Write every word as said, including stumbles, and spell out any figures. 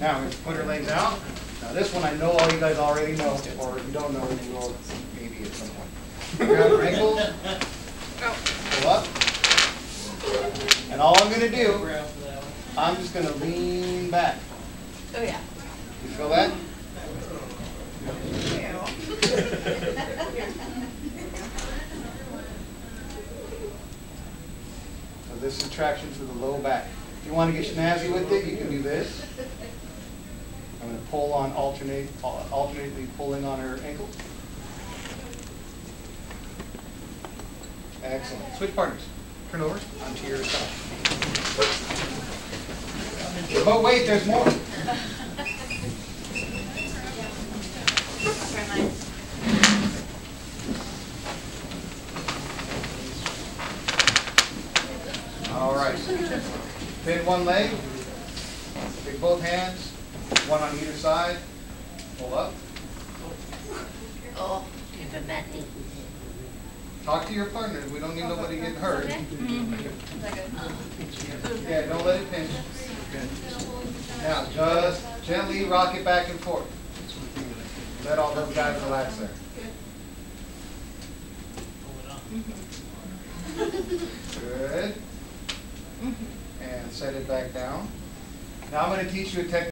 Now, we put her legs out. Now, this one I know all you guys already know, or if you don't know, you will maybe at some point. Grab her ankles, pull up, and all I'm going to do, I'm just going to lean back. Oh, yeah. You feel that? So this is traction through the low back. If you want to get snazzy with it, you can do this. I'm going to pull on, alternate, alternately pulling on her ankles. Excellent. Switch partners. Turn over. Onto your side. But wait, there's more. All right. Pin one leg. Take both hands. One on either side. Pull up. Oh, you prevent me. Talk to your partner. We don't need nobody getting hurt. Okay. Mm-hmm. Yeah, don't let it pinch. Now, just gently rock it back and forth. Let all those guys relax there. Good. And set it back down. Now I'm going to teach you a technique.